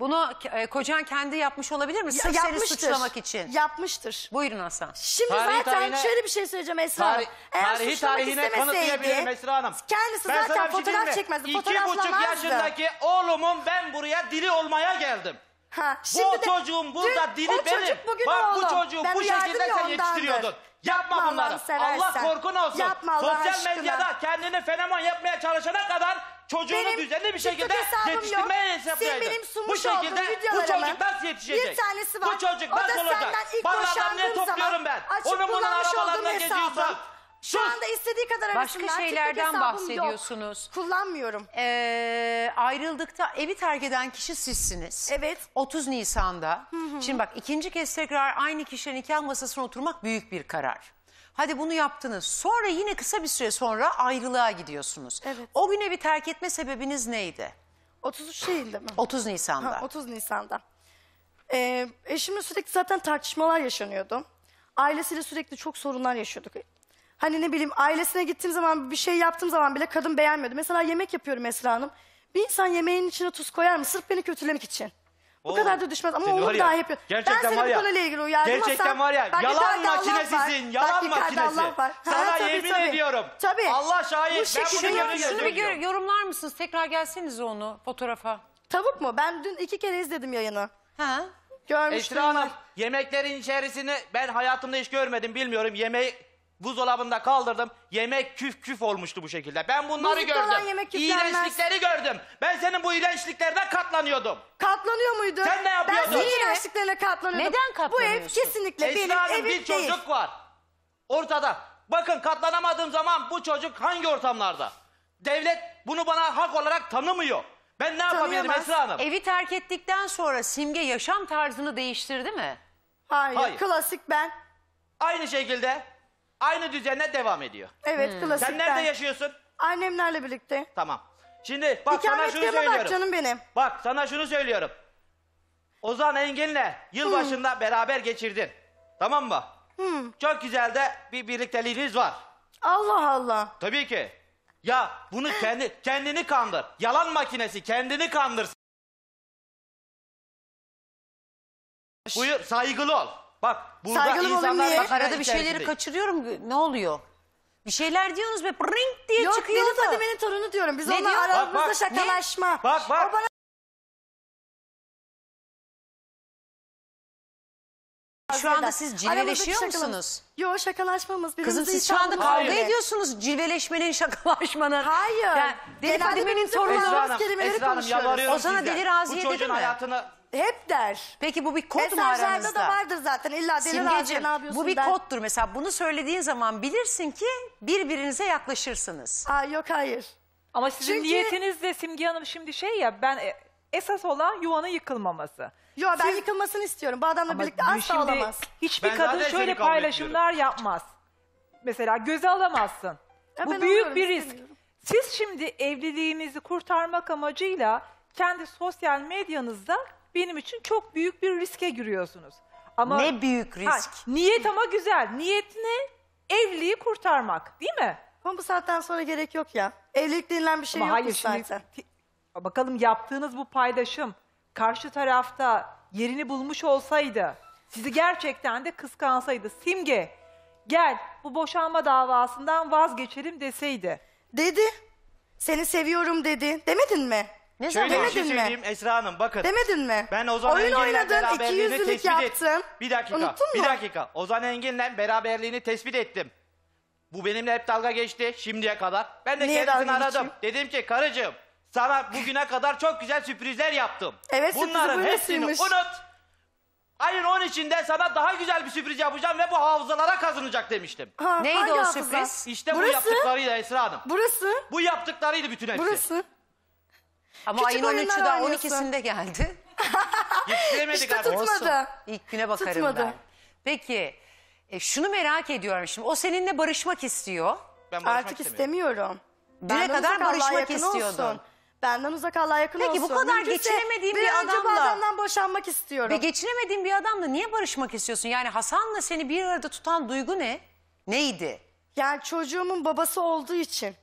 Bunu kocan kendi yapmış olabilir mi? Sırf seni suçlamak için. Yapmıştır. Buyurun Hasan. Şimdi tarih zaten tarihine, şöyle bir şey söyleyeceğim Esra Hanım. Eğer suçlamak istemeseydi Esra Hanım, kendisi ben zaten fotoğraf çekmezdi. 2,5 yaşındaki oğlumun ben buraya dili olmaya geldim. Ha, şimdi bu çocuğun burada dili benim. Bak bu çocuğu bu şekilde sen yetiştiriyordun. Yapma bunları. Allah korkun olsun. Sosyal medyada kendini fenomen yapmaya çalışana kadar... Çocuğunu benim düzenli bir şekilde yetiştirmeye hesaplayaydın. Bu şekilde bu çocuk nasıl yetişecek? Bu çocuk nasıl olacak? Babalardan ne topluyorum ben? Onun bunun arabalarına geziyorsun. Şu anda istediği kadar başka şeylerden bahsediyorsunuz. Yok. Kullanmıyorum. Ayrıldıkta evi terk eden kişi sizsiniz. Evet. 30 Nisan'da. Hı hı. Şimdi bak ikinci kez tekrar aynı kişinin nikah masasına oturmak büyük bir karar. Hadi bunu yaptınız. Sonra yine kısa bir süre sonra ayrılığa gidiyorsunuz. Evet. O gün evi terk etme sebebiniz neydi? 33 değildi mi? 30 Nisan'da. Ha, 30 Nisan'da. Eşimle sürekli zaten tartışmalar yaşanıyordu. Ailesiyle sürekli çok sorunlar yaşıyorduk. Hani ne bileyim ailesine gittiğim zaman bir şey yaptığım zaman bile kadın beğenmiyordu. Mesela yemek yapıyorum Esra Hanım. Bir insan yemeğin içine tuz koyar mı? Sırf beni kötülemek için. Bu kadar da düşmez ama onu daha yapıyor. Gerçekten ben var ya, gerçekten var ya, yalan makinesisin, yalan makinesi. Sana yemin ediyorum. Tabii. Allah şahit. Şunu bir yorumlar mısınız? Tekrar gelseniz onu fotoğrafa. Tavuk mu? Ben dün 2 kere izledim yayını. Ha? Görmüştüm. Esra Hanım, yemeklerin içerisini ben hayatımda hiç görmedim, bilmiyorum. Yemeği buzdolabında kaldırdım. Yemek küf küf olmuştu bu şekilde. Ben bunları gördüm. İğrençlikleri gördüm. Ben senin bu iğrençliklerden katlanıyordum. Katlanıyor muydun? Sen ne yapıyordun? Ben senin iğrençliklerine katlanıyordum. Neden katlanıyorsun? Bu ev kesinlikle benim evim değil. Esra Hanım, bir çocuk var ortada. Bakın katlanamadığım zaman bu çocuk hangi ortamlarda? Devlet bunu bana hak olarak tanımıyor. Ben ne yapabilirim Esra Hanım? Evi terk ettikten sonra Simge yaşam tarzını değiştirdi mi? Hayır. Hayır. Klasik ben. Aynı şekilde... Aynı düzenle devam ediyor. Evet, klasik. Sen nerede yaşıyorsun? Annemlerle birlikte. Tamam. Şimdi bak sana şunu söylüyorum. Bak canım benim. Bak sana şunu söylüyorum. Ozan Engin'le yılbaşında beraber geçirdin. Tamam mı? Hmm. Çok güzel de bir birlikteliğiniz var. Allah Allah. Tabii ki. Ya bunu kendini kandır. Yalan makinesi, kendini kandır. Buyur, saygılı ol. Bak burada saygılı insanlar bak, arada bir şeyleri kaçırıyorum. Ne oluyor? Bir şeyler diyorsunuz ve ring diye çıkıyor. Yok benim Fadime'nin torunu diyorum. Biz onunla aramızda şakalaşma. Ne? Bak bak. O bana... Şu anda siz cilveleşiyor musunuz? Yok şakalaşmamız. Kızım siz şu anda kavga ediyorsunuz cilveleşmenin, şakalaşmanın. Hayır. Yani, Deli Fadime'nin torunu kelimeleri konuşuyoruz. O sana Deli Raziye dedi mi? Bu çocuğun hayatını... Hep der. Peki bu bir kod mu aranızda? Mesajlarda da vardır zaten. İlla Deli Raziye ne yapıyorsun bu bir der. Koddur mesela. Bunu söylediğin zaman bilirsin ki birbirinize yaklaşırsınız. Aa, yok hayır. Ama sizin niyetiniz de Simge Hanım şimdi şey ya ben... Esas olan yuvanın yıkılmaması. Yo ben yıkılmasını istiyorum. Bu adamla birlikte asla olamaz. Hiçbir kadın şöyle paylaşımlar yapmaz. Mesela göze alamazsın. Ya bu büyük bir risk. Siz şimdi evliliğinizi kurtarmak amacıyla kendi sosyal medyanızda benim için çok büyük bir riske giriyorsunuz. Ama ne büyük risk. Niyet ama güzel. Niyet ne? Evliliği kurtarmak, değil mi? Ama bu saatten sonra gerek yok ya. Evlilik denilen bir şey yok zaten. Bakalım yaptığınız bu paylaşım karşı tarafta yerini bulmuş olsaydı, sizi gerçekten de kıskansaydı, Simge gel bu boşanma davasından vazgeçelim deseydi. Dedi. Seni seviyorum dedi. Demedin mi? Ne zaman demedin mi? Şöyle bir şey söyleyeyim Esra Hanım bakın. Demedin mi? Ben Ozan Engin'le beraberliğini tespit ettim. Bir dakika. Unuttun mu? Bir dakika. Ozan Engin'le beraberliğini tespit ettim. Bu benimle hep dalga geçti şimdiye kadar. Ben de kendisini aradım. Dedim ki karıcığım. Sana bugüne kadar çok güzel sürprizler yaptım. Evet, bunların hepsini unut. Ayın 13'ünde sana daha güzel bir sürpriz yapacağım ve bu hafızalara kazanacak demiştim. Ha, neydi o hafıza? Sürpriz? İşte burası, bu yaptıklarıydı Esra Hanım. Burası. Bu yaptıklarıydı bütün hepsi. Burası. Ama küçük ayın 13'ü daha 12'sinde geldi. Yetiştiremedik işte artık. Tutmadı. İlk güne bakarım tutmadı. Ben. Peki şunu merak ediyorum şimdi. O seninle barışmak istiyor. Ben barışmak artık istemiyorum. Düne kadar barışmak istiyordun. Olsun. Benden uzak Allah'a yakın olsun. Peki bu kadar geçinemediğim bir adamla... Bir adamdan boşanmak istiyorum. Ve geçinemediğim bir adamla niye barışmak istiyorsun? Yani Hasan'la seni bir arada tutan duygu ne? Neydi? Yani çocuğumun babası olduğu için.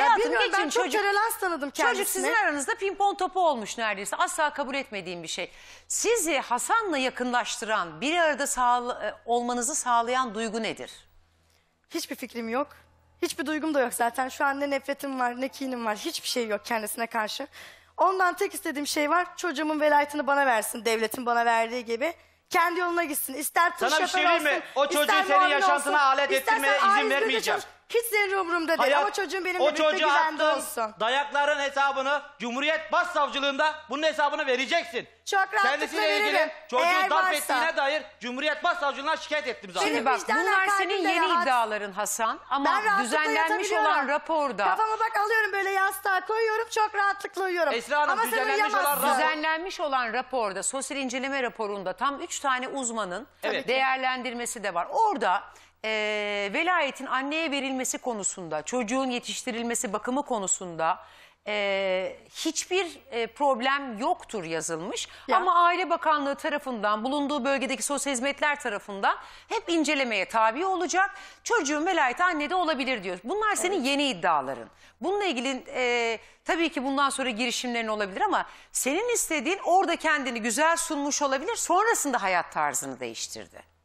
Hayatım geçin ben çocuk. Çok relans tanıdım kendisini. Çocuk sizin aranızda pimpon topu olmuş neredeyse. Asla kabul etmediğim bir şey. Sizi Hasan'la yakınlaştıran, bir arada olmanızı sağlayan duygu nedir? Hiçbir fikrim yok. Hiçbir duygum da yok zaten. Şu an ne nefretim var, ne kinim var. Hiçbir şey yok kendisine karşı. Ondan tek istediğim şey var. Çocuğumun velayetini bana versin. Devletin bana verdiği gibi. Kendi yoluna gitsin. İster tuş yapan olsun. Sana bir şey diyeyim mi? O çocuğu senin yaşantına alet ettirmeye izin vermeyeceğim. Hiç senin umurumda değil. Ama çocuğun benimle birlikte güvende olsun. Dayakların hesabını Cumhuriyet Başsavcılığında bunun hesabını vereceksin. Çok rahatlıkla veririm. Çocuğu darp ettiğine dair Cumhuriyet Başsavcılığına şikayet ettim zaten. Şimdi bak bunlar senin yeni iddiaların Hasan. Ama düzenlenmiş olan raporda. Kafama bak alıyorum böyle yastığa koyuyorum. Çok rahatlıkla uyuyorum. Esra Hanım düzenlenmiş olan raporda, sosyal inceleme raporunda tam 3 tane uzmanın değerlendirmesi de var. Orada... velayetin anneye verilmesi konusunda, çocuğun yetiştirilmesi, bakımı konusunda hiçbir problem yoktur yazılmış. Ya. Ama Aile Bakanlığı tarafından, bulunduğu bölgedeki sosyal hizmetler tarafından hep incelemeye tabi olacak. Çocuğun velayeti annede olabilir diyor. Bunlar senin yeni iddiaların. Bununla ilgili tabii ki bundan sonra girişimlerin olabilir ama senin istediğin orada kendini güzel sunmuş olabilir. Sonrasında hayat tarzını değiştirdi.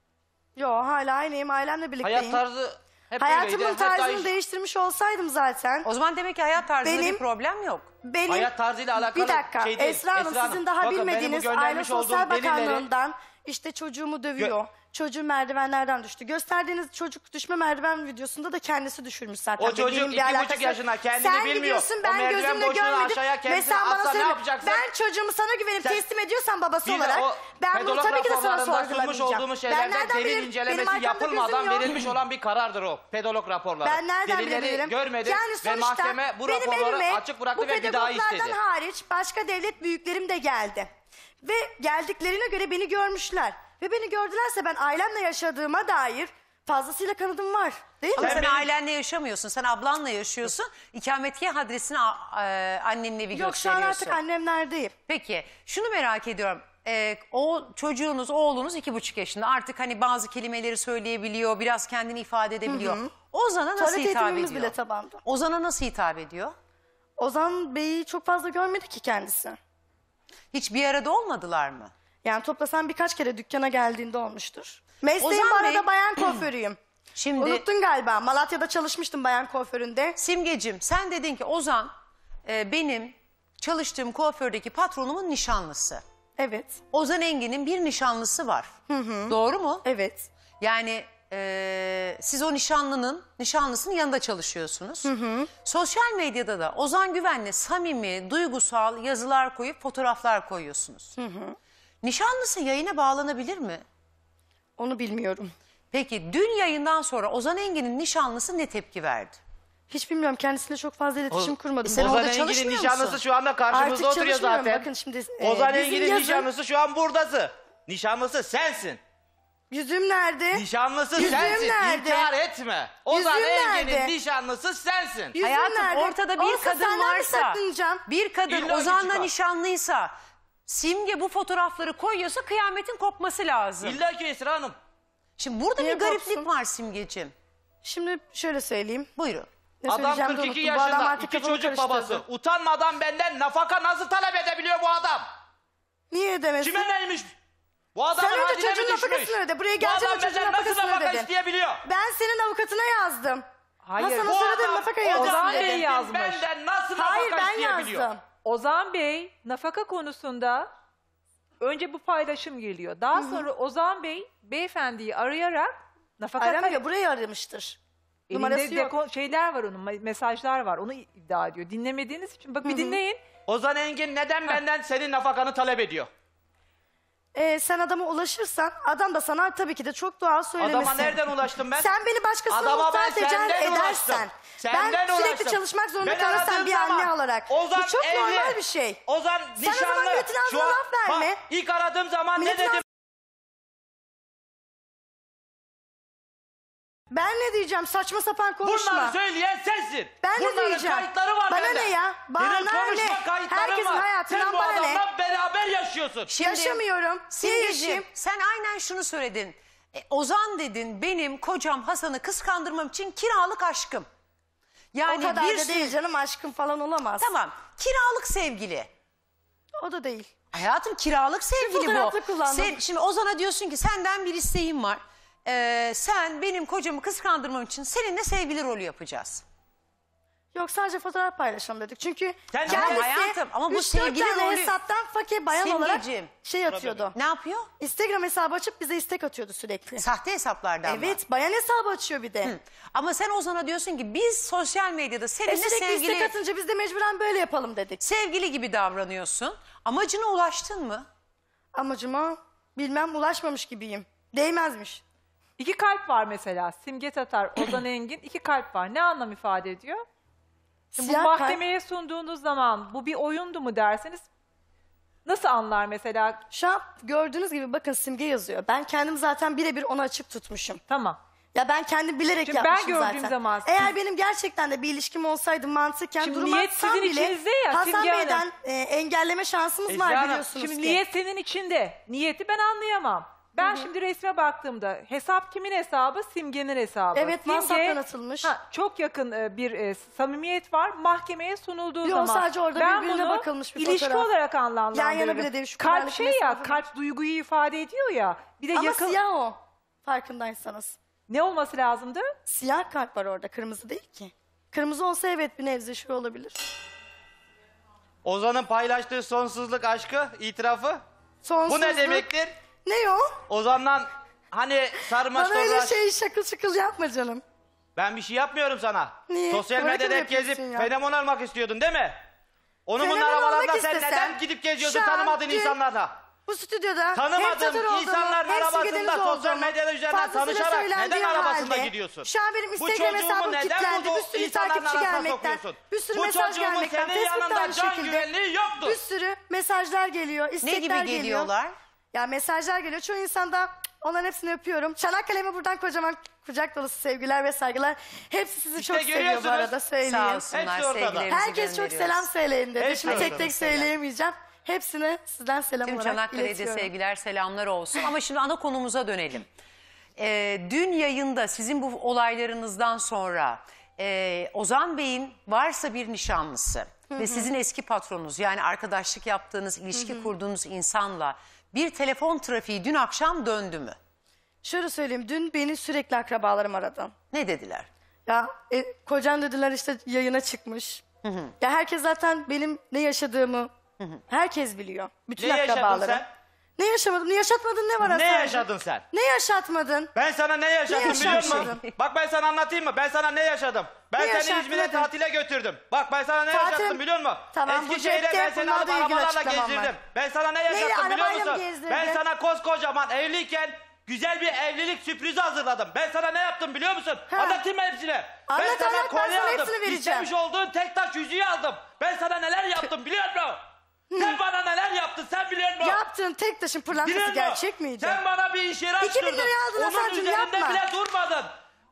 Yo hala aynıyım, ailemle birlikteyim. Hayat tarzı hep hayatımın tarzını değiştirmiş olsaydım zaten. O zaman demek ki hayat tarzında bir problem yok. Benim, hayat tarzıyla alakalı bir dakika şey değil. Esra Hanım sizin daha bakın, bilmediğiniz Aile Sosyal Bakanlığı'ndan işte çocuğumu dövüyor. Çocuğum merdivenlerden düştü. Gösterdiğiniz çocuk düşme merdiven videosunda da kendisi düşürmüş zaten. O çocuk 2,5 yaşında kendini sen bilmiyor. Sen gidiyorsun ben gözümle görmedim. Ve sen bana söylüyorsun. Ben çocuğumu sana güvenip teslim ediyorsan babası olarak. Ben bunu tabii ki de sana sorgulamayacağım. Ben nereden bilirim? Benim arkamda gözüm yok. Verilmiş olan bir karardır o. Pedolog raporları. Ben nereden bilirim? Görmedim ve mahkeme bu raporları açık bıraktı ve bir daha istedi. Bu pedologlardan hariç başka devlet büyüklerim de geldi. Ve geldiklerine göre beni görmüşler. Ve beni gördülerse ben ailemle yaşadığıma dair fazlasıyla kanıtım var. Değil mi? Ama sen ailenle yaşamıyorsun. Sen ablanla yaşıyorsun. İkametgâh adresini annenin evi gösteriyorsun. Yok şu an artık annemlerdeyim. Peki şunu merak ediyorum. O çocuğunuz, oğlunuz 2,5 yaşında. Artık hani bazı kelimeleri söyleyebiliyor. Biraz kendini ifade edebiliyor. Hı hı. Ozan'a nasıl hitap ediyor? Bile tabandı. Ozan'a nasıl hitap ediyor? Ozan Bey'i çok fazla görmedi ki kendisi. Hiç bir arada olmadılar mı? Yani toplasan birkaç kere dükkana geldiğinde olmuştur. Mesleğim bu arada bayan kuaförüyüm. Şimdi, unuttun galiba. Malatya'da çalışmıştım bayan kuaföründe. Simgeciğim sen dedin ki Ozan benim çalıştığım kuafördeki patronumun nişanlısı. Evet. Ozan Engin'in bir nişanlısı var. Hı hı. Doğru mu? Evet. Yani siz o nişanlısının yanında çalışıyorsunuz. Hı hı. Sosyal medyada da Ozan Güven'le samimi, duygusal yazılar koyup fotoğraflar koyuyorsunuz. Hı hı. Nişanlısı yayına bağlanabilir mi? Onu bilmiyorum. Peki dün yayından sonra Ozan Engin'in nişanlısı ne tepki verdi? Hiç bilmiyorum. Kendisiyle çok fazla iletişim kurmadım. Sen Ozan Engin'in nişanlısı şu anda karşımızda artık oturuyor zaten. Bakın şimdi, Ozan Engin'in nişanlısı şu an buradası. Nişanlısı sensin. Yüzüm nerede? Nişanlısı sensin. İnkar etme. Ozan Engin'in nişanlısı sensin. Yüzüm hayatım nerede? Ortada bir kadın varsa, bir kadın Ozan'la nişanlıysa... Simge bu fotoğrafları koyuyorsa kıyametin kopması lazım. İlla ki Esra Hanım. Şimdi burada niye bir gariplik kopsun? Var Simgeciğim. Şimdi şöyle söyleyeyim. Buyurun. Adam 42 yaşında, 2 çocuk babası. Utanmadan benden nafaka nasıl talep edebiliyor bu adam? Niye demesin? Kime neymiş? Bu adam sen önce çocuğun nafakasını öde. Buraya geleceğim çocuğun nafakasını ödedin. Ben senin avukatına yazdım. Hayır. Nasıl nasıl nafakayı ödedin? Benden nasıl nafaka isteyebiliyor? Ozan Bey nafaka konusunda önce bu paylaşım geliyor. Daha sonra Ozan Bey beyefendiyi arayarak nafaka... Aramıyor, burayı aramıştır. Numarası yok. Şeyler var onun, mesajlar var. Onu iddia ediyor. Dinlemediğiniz için bak bir dinleyin. Ozan Engin neden benden senin nafakanı talep ediyor? Sen adama ulaşırsan adam da sana tabii ki de çok doğal söylemesin. Adama nereden ulaştım ben? Sen beni başkasına muhtaç edersen. Ben sürekli çalışmak zorunda kalırsam bir anne olarak. Ozan bu çok normal bir şey. Ozan nişanlı. Sen o zaman milletin ağzına laf verme. Bak, ilk aradığım zaman ne dedim? Ben ne diyeceğim? Saçma sapan konuşma. Bunları söyleyen sensin. Ben bunların ne diyeceğim? Kayıtları var bana bende. Ne ya? Bana ne? Herkesin hayatından bana ne? Sen bu adamla beraber yaşıyorsun. Şimdi, yaşamıyorum. Simgeciğim sen aynen şunu söyledin. Ozan dedin benim kocam Hasan'ı kıskandırmam için kiralık aşkım. Yani o kadar da değil canım, aşkım falan olamaz. Tamam, kiralık sevgili. O da değil. Hayatım, kiralık sevgili bu. Sen, şimdi Ozan'a diyorsun ki senden bir isteğim var. Sen benim kocamı kıskandırmam için seninle sevgili rolü yapacağız. Yok, sadece fotoğraf paylaşalım dedik. Çünkü yani kendisi hayatım, ama bu 3-4 tane rolü... hesaptan fakir bayan Simgeciğim, olarak şey atıyordu. Ne yapıyor? Instagram hesabı açıp bize istek atıyordu sürekli. Sahte hesaplardan mı? Evet, bayan hesabı açıyor bir de. Hı. Ama sen Ozan'a diyorsun ki biz sosyal medyada seninle sevgili... istek atınca biz de mecburen böyle yapalım dedik. Sevgili gibi davranıyorsun. Amacına ulaştın mı? Amacıma bilmem, ulaşmamış gibiyim. Değmezmiş. 2 kalp var mesela. Simge Tatar, Ozan Engin 2 kalp var. Ne anlam ifade ediyor? Bu mahkemeye sunduğunuz zaman bu bir oyundu mu derseniz nasıl anlar mesela? Şu an gördüğünüz gibi bakın Simge yazıyor. Ben kendim zaten birebir onu açık tutmuşum. Tamam. Ya ben kendim bilerek çünkü yapmışım zaten. Ben gördüğüm zaten. Zaman. Eğer benim gerçekten de bir ilişkim olsaydı mantıken şimdi durum atsam bile ya, Hasan Bey'den engelleme şansımız var biliyorsunuz şimdi ki. Niyet senin içinde. Niyeti ben anlayamam. Ben hı-hı. Şimdi resme baktığımda hesap kimin hesabı? Simge'nin hesabı. Evet, WhatsApp'tan atılmış. Ha, çok yakın bir samimiyet var. Mahkemeye sunulduğu zaman. Yok, sadece orada ben birbirine bakılmış bir fotoğraf. Ben bunu ilişki olarak anlamlandırıyorum. Kalp şey ya, kalp duyguyu ifade ediyor ya. Bir de ama siyah o, farkındaysanız. Ne olması lazımdı? Siyah kalp var orada, kırmızı değil ki. Kırmızı olsa evet bir nebze şu olabilir. Ozan'ın paylaştığı sonsuzluk aşkı, itirafı. Sonsuzluk. Bu ne demektir? Ne o? Ozan'dan hani sarmaş topraş... Bana öyle şey şakıl şakıl yapma canım. Ben bir şey yapmıyorum sana. Niye? Sosyal medyada hep gezip fenomen olmak istiyordun değil mi? Onun bunun arabalarında sen neden gidip geziyorsun tanımadığın insanlarda? Bu stüdyoda tanımadığın insanların arabasında sosyal medyada üzerinden tanışarak neden arabasında gidiyorsun? Şu an benim Instagram hesabım kilitlendi. Bir sürü takipçi gelmekten, bir sürü mesaj gelmekten. Bu çocuğumun senin yanında can güvenliği yoktu. Bir sürü mesajlar geliyor, istekler geliyor. Ne gibi geliyorlar? Ya mesajlar geliyor. Çoğu insanda onların hepsini öpüyorum. Çanakkale'me buradan kocaman kucak dolusu sevgiler ve saygılar. Hepsi sizi işte çok seviyor bu arada söyleyeyim. Sağ olsunlar, sevgilerimizi herkes çok selam söyleyin dedi. Şimdi tek tek söyleyemeyeceğim. Hepsine sizden selam olarak iletiyorum. Tüm Çanakkale'de sevgiler, selamlar olsun. Ama şimdi ana konumuza dönelim. Dün yayında sizin bu olaylarınızdan sonra Ozan Bey'in varsa bir nişanlısı hı-hı. ve sizin eski patronunuz yani arkadaşlık yaptığınız, ilişki hı-hı. kurduğunuz insanla bir telefon trafiği dün akşam döndü mü? Şöyle söyleyeyim, dün beni sürekli akrabalarım aradı. Ne dediler? Ya kocan dediler işte yayına çıkmış. Hı hı. Ya herkes zaten benim ne yaşadığımı hı hı. herkes biliyor. Bütün ne akrabalarım. Yaşadın sen? Ne yaşamadım? Ne yaşatmadın ne var aslında? Ne yaşadın sen? Ne yaşatmadın? Ben sana ne yaşadım biliyor musun? Bak ben sana anlatayım mı? Ben sana ne yaşadım? Ben ne seni İzmir'e tatile götürdüm. Bak ben sana ne yaşattım biliyor musun? Tamam, Eskişehir'e ben seni arabalarla gezdirdim. Ben sana ne yaşattım biliyor musun? Ben sana koskocaman evliyken güzel bir evlilik sürprizi hazırladım. Ben sana ne yaptım biliyor musun? Ha. Anlatayım mı hepsini? Anlat, ben sana kolye aldım. İstemiş olduğun tek taş yüzüğü aldım. Ben sana neler yaptım biliyor musun? Sen bana neler yaptın sen biliyor musun? Yaptığın tek taşın pırlantası gerçek miydi? Sen bana bir iş yeri açtırdın. 2000 liraya aldın Hasan'cığım, yapma. Onun üzerinde bile durmadın.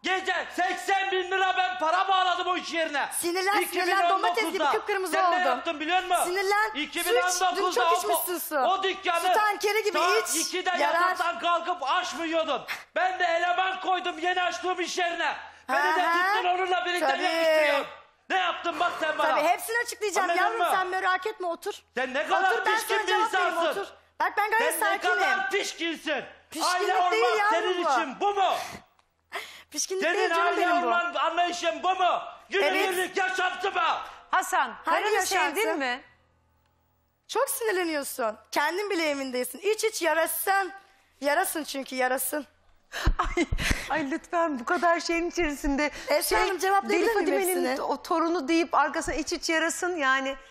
Gece 80 bin lira ben para bağladım o iş yerine. Sinirler domates gibi kıpkırmızı oldu. Sen ne yaptın biliyor musun? Sinirlen, 2019'da dün çok içmişsin su. O dükkanı su tankeri gibi saat iç, 2'de yataktan kalkıp açmıyordun. Ben de eleman koydum yeni açtığım iş yerine. Beni de tuttun onunla birlikte yapıştırıyorsun. Ne yaptın bak sen bana? Tabii hepsini açıklayacağım. Anladın yavrum mı? Sen merak etme, otur. Sen ne kadar otur, pişkin bir insansın. Otur. Bak ben gayet sakinim. Sen ne kadar pişkinsin. Aile orman senin için bu mu? Pişkinlik senin değil canım benim bu. Senin aile orman anlayışın bu mu? Günlük yaşantı mı? Hasan, karını sevdin mi? Çok sinirleniyorsun. Kendin bile emin değilsin. İç yarasın. Yarasın çünkü yarasın. Ay lütfen bu kadar şeyin içerisinde Esra Hanım cevaplayabilir miyim hepsini? Deli Fadime'nin o torunu deyip arkasına iç yarasın yani